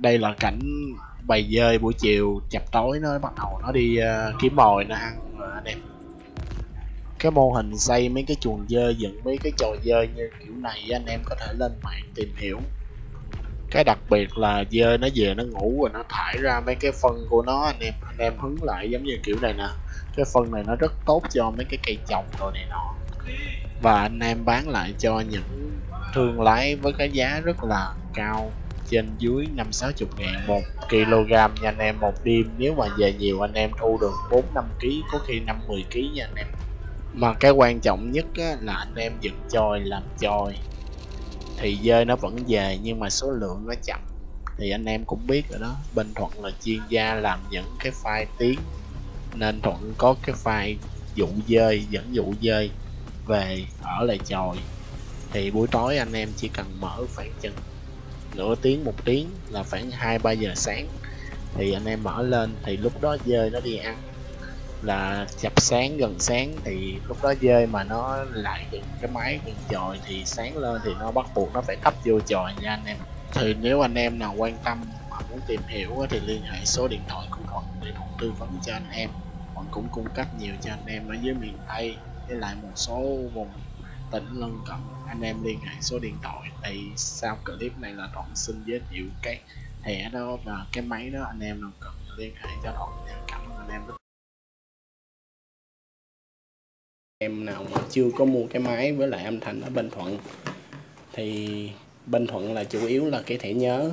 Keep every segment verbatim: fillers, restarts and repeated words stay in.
Đây là cảnh bầy dơi buổi chiều chập tối, nó bắt đầu nó đi uh, kiếm mồi nó ăn anh em. Cái mô hình xây mấy cái chuồng dơi, dựng mấy cái trò dơi như kiểu này anh em có thể lên mạng tìm hiểu. Cái đặc biệt là dơi nó về nó ngủ rồi nó thải ra mấy cái phân của nó anh em. Anh em hứng lại giống như kiểu này nè. Cái phân này nó rất tốt cho mấy cái cây trồng rồi này nọ. Và anh em bán lại cho những thương lái với cái giá rất là cao, trên dưới năm sáu mươi ngàn một kg nha anh em một đêm. Nếu mà về nhiều anh em thu được bốn năm ký, có khi năm mười ký nha anh em. Mà cái quan trọng nhất á, là anh em dựng chòi làm chòi thì dơi nó vẫn về, nhưng mà số lượng nó chậm. Thì anh em cũng biết rồi đó, bên Thuận là chuyên gia làm những cái file tiếng, nên Thuận có cái file dụ dơi, dẫn dụ dơi về ở lại chòi. Thì buổi tối anh em chỉ cần mở khoảng chừng nửa tiếng một tiếng là khoảng hai ba giờ sáng thì anh em mở lên, thì lúc đó dơi nó đi ăn là chập sáng, gần sáng thì lúc đó dơi mà nó lại gần cái máy gần chòi thì sáng lên thì nó bắt buộc nó phải thấp vô chòi nha anh em. Thì nếu anh em nào quan tâm mà muốn tìm hiểu thì liên hệ số điện thoại của Thuận để Thuận tư vấn cho anh em. Thuận cũng cung cấp nhiều cho anh em ở dưới miền Tây với lại một số vùng tỉnh lân cận. Anh em liên hệ số điện thoại thì sau clip này là Thuận xin giới thiệu cái thẻ đó và cái máy đó, anh em nào cần liên hệ cho Thuận nha. Cảm ơn anh em rất. Em nào mà chưa có mua cái máy với lại âm thanh ở bên Thuận thì bên Thuận là chủ yếu là cái thẻ nhớ.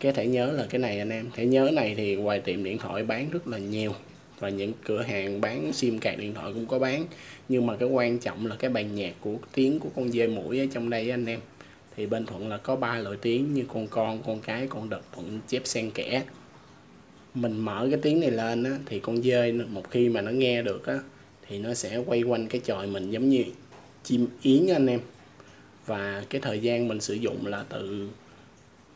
Cái thẻ nhớ là cái này anh em, thẻ nhớ này thì ngoài tiệm điện thoại bán rất là nhiều và những cửa hàng bán sim card điện thoại cũng có bán, nhưng mà cái quan trọng là cái bàn nhạc của tiếng của con dơi mũi ở trong đây anh em. Thì bên Thuận là có ba loại tiếng như con con, con cái, con đực, Thuận chép xen kẽ. Mình mở cái tiếng này lên á, thì con dơi một khi mà nó nghe được á, thì nó sẽ quay quanh cái chòi mình giống như chim yến anh em. Và cái thời gian mình sử dụng là từ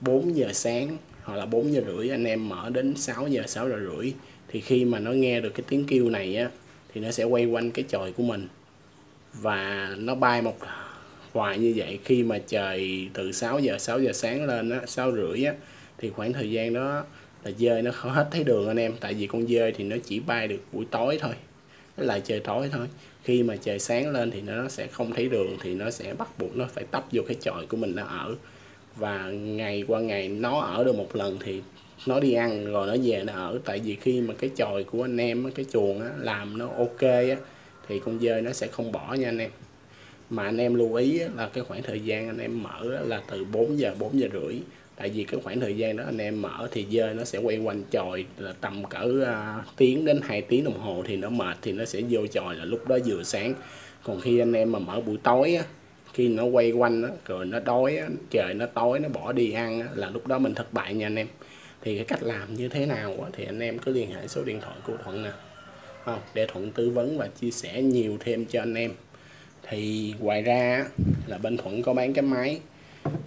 bốn giờ sáng hoặc là bốn giờ rưỡi anh em mở đến sáu giờ, sáu giờ rưỡi. Thì khi mà nó nghe được cái tiếng kêu này á, thì nó sẽ quay quanh cái chòi của mình và nó bay một hoài như vậy. Khi mà trời từ sáu giờ, sáu giờ sáng lên á, sáu rưỡi á, thì khoảng thời gian đó là dơi nó không hết thấy đường anh em. Tại vì con dơi thì nó chỉ bay được buổi tối thôi, nó là trời tối thôi. Khi mà trời sáng lên thì nó sẽ không thấy đường, thì nó sẽ bắt buộc nó phải tấp vô cái chòi của mình nó ở. Và ngày qua ngày nó ở được một lần thì nó đi ăn rồi nó về nó ở. Tại vì khi mà cái chòi của anh em, cái chuồng á, làm nó ok á, thì con dơi nó sẽ không bỏ nha anh em. Mà anh em lưu ý á, là cái khoảng thời gian anh em mở á, là từ bốn giờ, bốn giờ rưỡi. Tại vì cái khoảng thời gian đó anh em mở thì dơi nó sẽ quay quanh chòi là tầm cỡ uh, tiếng đến hai tiếng đồng hồ. Thì nó mệt thì nó sẽ vô chòi là lúc đó vừa sáng. Còn khi anh em mà mở buổi tối á, khi nó quay quanh á, rồi nó đói á, trời nó tối nó bỏ đi ăn á, là lúc đó mình thất bại nha anh em. Thì cái cách làm như thế nào á, thì anh em cứ liên hệ số điện thoại của Thuận nè, không, để Thuận tư vấn và chia sẻ nhiều thêm cho anh em. Thì ngoài ra là bên Thuận có bán cái máy.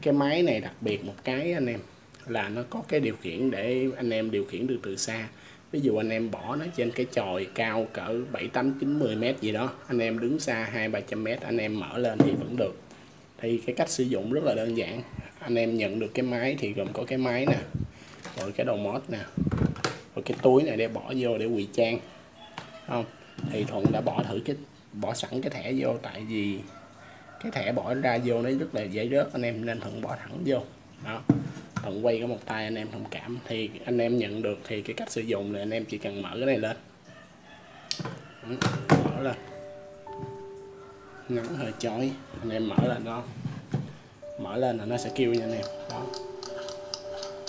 Cái máy này đặc biệt một cái anh em là nó có cái điều khiển để anh em điều khiển được từ xa. Ví dụ anh em bỏ nó trên cái chòi cao cỡ bảy, tám, chín, mười mét gì đó, anh em đứng xa hai ba trăm mét anh em mở lên thì vẫn được. Thì cái cách sử dụng rất là đơn giản. Anh em nhận được cái máy thì gồm có cái máy nè, rồi cái đầu mót nè, rồi cái túi này để bỏ vô để ngụy trang, không. Thì Thuận đã bỏ thử cái bỏ sẵn cái thẻ vô, tại vì cái thẻ bỏ ra vô nó rất là dễ rớt anh em, nên Thuận bỏ thẳng vô đó. Thuận quay có một tay anh em thông cảm. Thì anh em nhận được thì cái cách sử dụng là anh em chỉ cần mở cái này lên, mở lên, nắng hơi chói, anh em mở lên đó, mở lên là nó sẽ kêu nha anh em đó.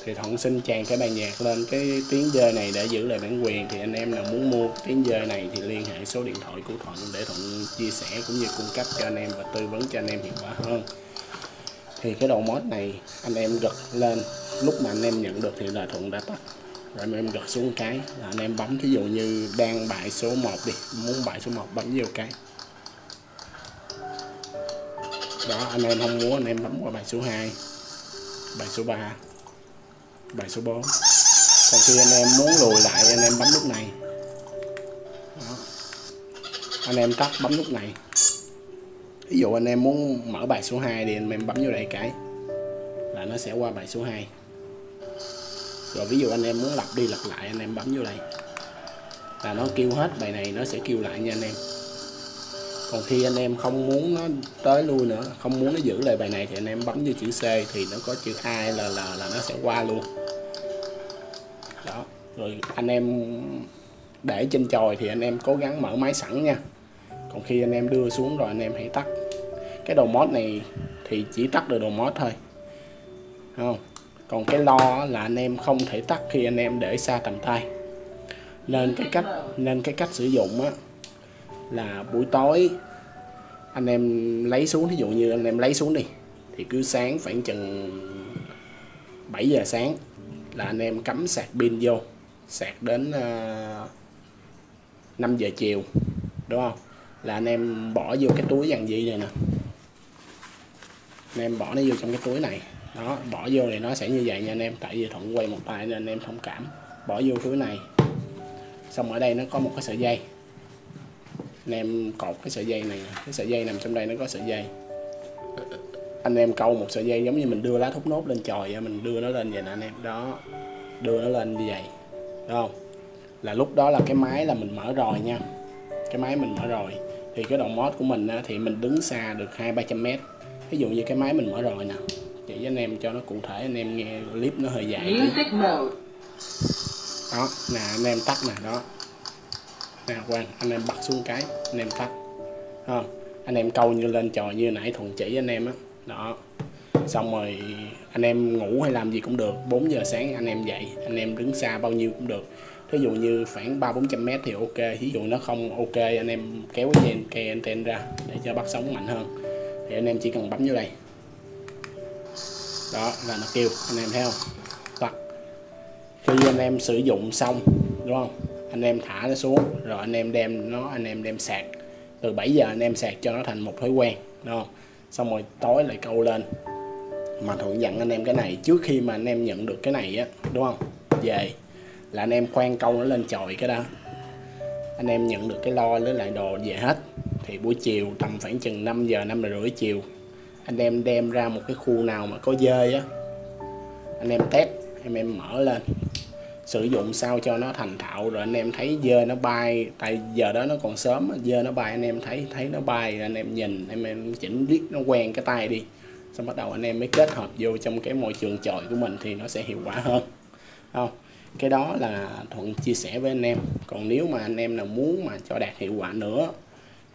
Thì Thuận xin tràn cái bài nhạc lên cái tiếng dơi này để giữ lại bản quyền. Thì anh em nào muốn mua tiếng dơi này thì liên hệ số điện thoại của Thuận để Thuận chia sẻ cũng như cung cấp cho anh em và tư vấn cho anh em hiệu quả hơn. Thì cái đầu mót này anh em gật lên, lúc mà anh em nhận được thì là Thuận đã tắt rồi, anh em gật xuống cái là anh em bấm, thí dụ như đang bài số một đi, muốn bài số một bấm vô cái đó. Anh em không muốn anh em bấm qua bài số hai, bài số ba, bài số bốn. Còn khi anh em muốn lùi lại anh em bấm lúc này đó. Anh em tắt bấm lúc này. Ví dụ anh em muốn mở bài số hai thì anh em bấm vô đây cái là nó sẽ qua bài số hai. Rồi ví dụ anh em muốn lặp đi lặp lại, anh em bấm vô đây là nó kêu hết bài này, nó sẽ kêu lại nha anh em. Còn khi anh em không muốn nó tới lui nữa, không muốn nó giữ lại bài này thì anh em bấm vô chữ C thì nó có chữ A là là, là nó sẽ qua luôn. Đó, rồi anh em để trên chòi thì anh em cố gắng mở máy sẵn nha. Còn khi anh em đưa xuống rồi anh em hãy tắt. Cái đầu mod này thì chỉ tắt được đầu mod thôi. Không. Còn cái lo là anh em không thể tắt khi anh em để xa tầm tay. Nên cái cách nên cái cách sử dụng á là buổi tối anh em lấy xuống, ví dụ như anh em lấy xuống đi thì cứ sáng khoảng chừng bảy giờ sáng là anh em cắm sạc pin vô, sạc đến uh, năm giờ chiều, đúng không? Là anh em bỏ vô cái túi dàn dị này nè, anh em bỏ nó vô trong cái túi này, đó, bỏ vô thì nó sẽ như vậy nha anh em. Tại vì Thuận quay một tay nên anh em thông cảm. Bỏ vô túi này, xong ở đây nó có một cái sợi dây, anh em cột cái sợi dây này, cái sợi dây nằm trong đây nó có sợi dây, anh em câu một sợi dây giống như mình đưa lá thốt nốt lên chòi, mình đưa nó lên vậy nè anh em, đó, đưa nó lên như vậy, đúng không? Là lúc đó là cái máy là mình mở rồi nha, cái máy mình mở rồi thì cái đầu mod của mình thì mình đứng xa được hai ba trăm mét. Ví dụ như cái máy mình mở rồi nè, chỉ với anh em cho nó cụ thể, anh em nghe clip nó hơi dài tí. Đó nè, anh em tắt nè, đó nè, quang anh em bật xuống cái anh em tắt, không anh em câu như lên trò như nãy Thuận chỉ anh em á, đó. Xong rồi anh em ngủ hay làm gì cũng được, bốn giờ sáng anh em dậy, anh em đứng xa bao nhiêu cũng được, thí dụ như khoảng ba bốn trăm mét thì ok, ví dụ nó không ok anh em kéo cái dây cây anten ra để cho bắt sóng mạnh hơn, thì anh em chỉ cần bấm vô đây, đó là nó kêu, anh em thấy không? Tắt. Khi anh em sử dụng xong, đúng không, anh em thả nó xuống rồi anh em đem nó anh em đem sạc từ bảy giờ, anh em sạc cho nó thành một thói quen, đúng không? Xong rồi tối lại câu lên. Mà Thuận dặn anh em cái này, trước khi mà anh em nhận được cái này á, đúng không, về là anh em khoan câu nó lên chòi cái đó, anh em nhận được cái lo lấy lại đồ về hết thì buổi chiều tầm khoảng chừng năm giờ năm giờ rưỡi chiều anh em đem ra một cái khu nào mà có dơi á, anh em test, anh em mở lên sử dụng sao cho nó thành thạo, rồi anh em thấy dơi nó bay, tại giờ đó nó còn sớm, dơi nó bay anh em thấy thấy nó bay, anh em nhìn anh em chỉnh riết nó quen cái tay đi, xong bắt đầu anh em mới kết hợp vô trong cái môi trường chòi của mình thì nó sẽ hiệu quả hơn, không? Cái đó là Thuận chia sẻ với anh em. Còn nếu mà anh em nào muốn mà cho đạt hiệu quả nữa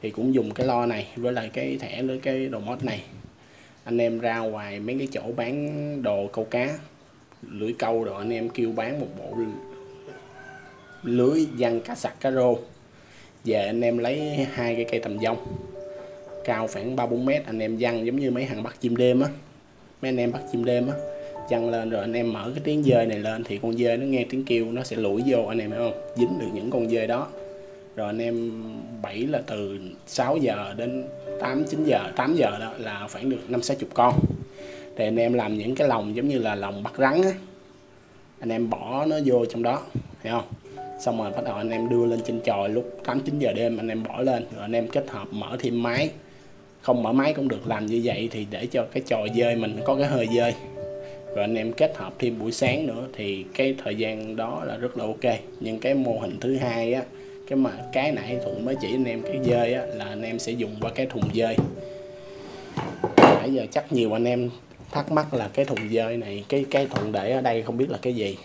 thì cũng dùng cái lo này với lại cái thẻ với cái đồ mod này, anh em ra ngoài mấy cái chỗ bán đồ câu cá, lưỡi câu rồi anh em kêu bán một bộ lưới giăng cá sặc cá rô, về anh em lấy hai cái cây tầm dông cao khoảng ba bốn mét, anh em giăng giống như mấy hàng bắt chim đêm á, mấy anh em bắt chim đêm á, giăng lên rồi anh em mở cái tiếng dơi này lên thì con dơi nó nghe tiếng kêu nó sẽ lủi vô, anh em thấy không, dính được những con dơi đó. Rồi anh em bảy là từ sáu giờ đến tám chín giờ, tám giờ đó là khoảng được năm sáu mươi con. Thì anh em làm những cái lồng giống như là lồng bắt rắn á, anh em bỏ nó vô trong đó, thấy không? Xong rồi bắt đầu anh em đưa lên trên chòi lúc tám chín giờ đêm, anh em bỏ lên rồi anh em kết hợp mở thêm máy. Không mở máy cũng được, làm như vậy thì để cho cái chòi dơi mình có cái hơi dơi. Rồi anh em kết hợp thêm buổi sáng nữa thì cái thời gian đó là rất là ok. Nhưng cái mô hình thứ hai á, cái mà cái nãy Thuận mới chỉ anh em cái dơi á, là anh em sẽ dùng qua cái thùng dơi. Nãy giờ chắc nhiều anh em thắc mắc là cái thùng dơi này, cái cái thùng để ở đây không biết là cái gì,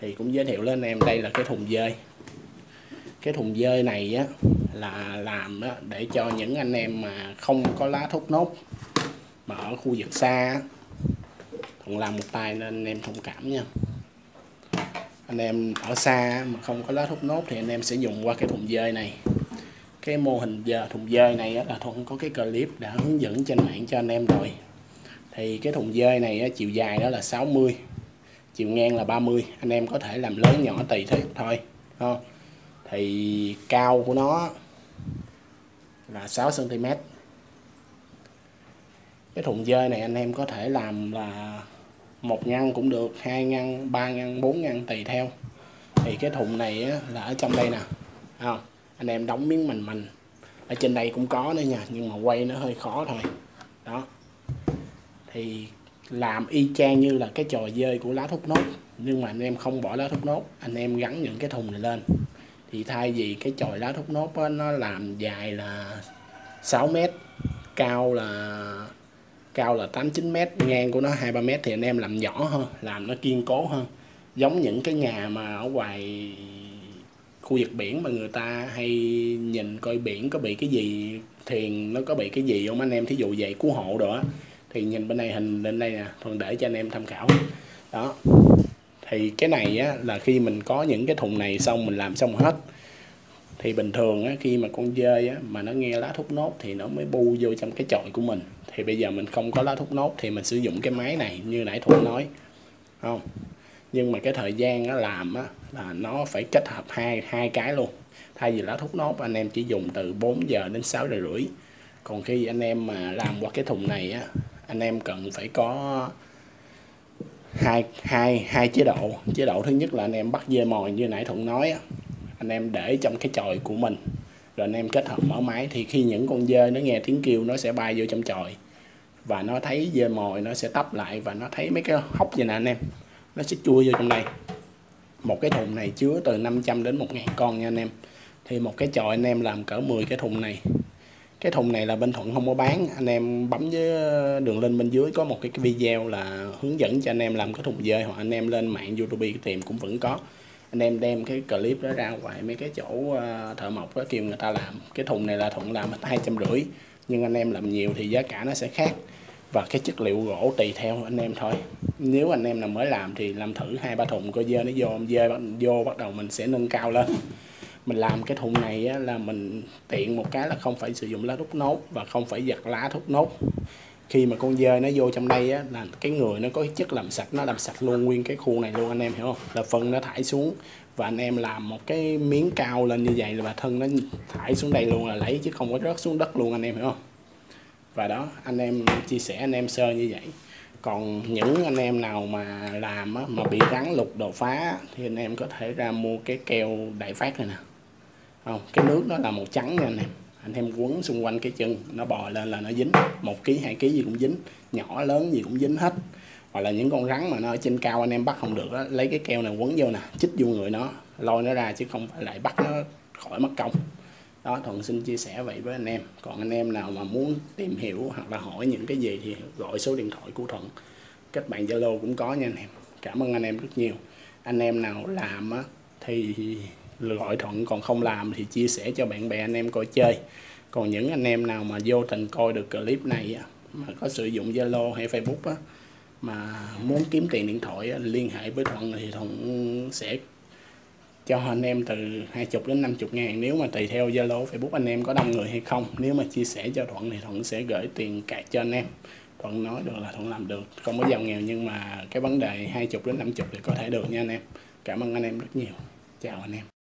thì cũng giới thiệu lên em, đây là cái thùng dơi. Cái thùng dơi này á là làm á để cho những anh em mà không có lá thốt nốt mà ở khu vực xa, Thuận làm một tay nên anh em thông cảm nha. Anh em ở xa mà không có lá thốt nốt thì anh em sẽ dùng qua cái thùng dơi này. Cái mô hình giờ thùng dơi này á, là Thuận có cái clip đã hướng dẫn trên mạng cho anh em rồi. Thì cái thùng dơi này á, chiều dài đó là sáu mươi, chiều ngang là ba mươi, anh em có thể làm lớn nhỏ tùy thế thôi, không? Thì cao của nó là sáu xăng ti mét. Cái thùng dơi này anh em có thể làm là một ngăn cũng được, hai ngăn, ba ngăn, bốn ngăn tùy theo. Thì cái thùng này á, là ở trong đây nè, không? Anh em đóng miếng mành mành ở trên đây cũng có nữa nha, nhưng mà quay nó hơi khó thôi, đó. Thì làm y chang như là cái trò dơi của lá thốt nốt, nhưng mà anh em không bỏ lá thốt nốt, anh em gắn những cái thùng này lên. Thì thay vì cái chòi lá thốt nốt đó, nó làm dài là sáu mét, cao là cao là tám chín mét, ngang của nó hai ba mét, thì anh em làm nhỏ hơn, làm nó kiên cố hơn. Giống những cái nhà mà ở ngoài khu vực biển mà người ta hay nhìn coi biển có bị cái gì, thuyền nó có bị cái gì không anh em, thí dụ vậy, cứu hộ rồi á, thì nhìn bên này, hình lên đây nè, phần để cho anh em tham khảo đó. Thì cái này á, là khi mình có những cái thùng này xong, mình làm xong hết thì bình thường á, khi mà con dơi á, mà nó nghe lá thốt nốt thì nó mới bu vô trong cái chòi của mình. Thì bây giờ mình không có lá thốt nốt thì mình sử dụng cái máy này như nãy Thuận nói không. Nhưng mà cái thời gian nó làm á, là nó phải kết hợp hai hai cái luôn. Thay vì lá thốt nốt anh em chỉ dùng từ bốn giờ đến sáu giờ rưỡi. Còn khi anh em mà làm qua cái thùng này á, anh em cần phải có hai, hai, hai chế độ. Chế độ thứ nhất là anh em bắt dê mồi như nãy Thuận nói á, anh em để trong cái chòi của mình, rồi anh em kết hợp mở máy. Thì khi những con dơi nó nghe tiếng kêu, nó sẽ bay vô trong chòi, và nó thấy dê mồi nó sẽ tấp lại, và nó thấy mấy cái hốc như nè anh em, nó sẽ chui vô trong đây. Một cái thùng này chứa từ năm trăm đến một ngàn con nha anh em. Thì một cái chòi anh em làm cỡ mười cái thùng này. Cái thùng này là bên Thuận không có bán, anh em bấm với đường link bên dưới có một cái video là hướng dẫn cho anh em làm cái thùng dơi, hoặc anh em lên mạng YouTube tìm cũng vẫn có. Anh em đem cái clip đó ra ngoài mấy cái chỗ thợ mộc đó kêu người ta làm. Cái thùng này là Thuận làm hai trăm rưỡi, nhưng anh em làm nhiều thì giá cả nó sẽ khác, và cái chất liệu gỗ tùy theo anh em thôi. Nếu anh em nào mới làm thì làm thử hai ba thùng coi dơi nó vô, dơi vô bắt đầu mình sẽ nâng cao lên. Mình làm cái thùng này á, là mình tiện một cái là không phải sử dụng lá thốt nốt và không phải giặt lá thốt nốt. Khi mà con dơi nó vô trong đây á, là cái người nó có cái chất làm sạch, nó làm sạch luôn nguyên cái khu này luôn anh em hiểu không, là phân nó thải xuống. Và anh em làm một cái miếng cao lên như vậy là thân nó thải xuống đây luôn là lấy, chứ không có rớt xuống đất luôn anh em hiểu không. Và đó, anh em chia sẻ anh em sơ như vậy. Còn những anh em nào mà làm á, mà bị rắn lục đồ phá thì anh em có thể ra mua cái keo Đại Phát này nè. Không, cái nước nó là màu trắng nha anh em. Anh em quấn xung quanh cái chân, nó bò lên là nó dính, một ký hai ký gì cũng dính, nhỏ lớn gì cũng dính hết. Hoặc là những con rắn mà nó ở trên cao anh em bắt không được á, lấy cái keo này quấn vô nè, chích vô người nó, lôi nó ra, chứ không phải lại bắt nó khỏi mất công. Đó, Thuận xin chia sẻ vậy với anh em. Còn anh em nào mà muốn tìm hiểu hoặc là hỏi những cái gì thì gọi số điện thoại của Thuận, kết bạn Zalo cũng có nha anh em. Cảm ơn anh em rất nhiều. Anh em nào làm á thì gọi Thuận, còn không làm thì chia sẻ cho bạn bè anh em coi chơi. Còn những anh em nào mà vô tình coi được clip này á, mà có sử dụng Zalo hay Facebook á, mà muốn kiếm tiền điện thoại á, liên hệ với Thuận thì Thuận sẽ cho anh em từ hai mươi đến năm mươi ngàn, nếu mà tùy theo Zalo Facebook anh em có đông người hay không. Nếu mà chia sẻ cho Thuận thì Thuận sẽ gửi tiền cạc cho anh em. Thuận nói được là Thuận làm được, không có giàu nghèo, nhưng mà cái vấn đề hai mươi đến năm mươi thì có thể được nha anh em. Cảm ơn anh em rất nhiều. Chào anh em.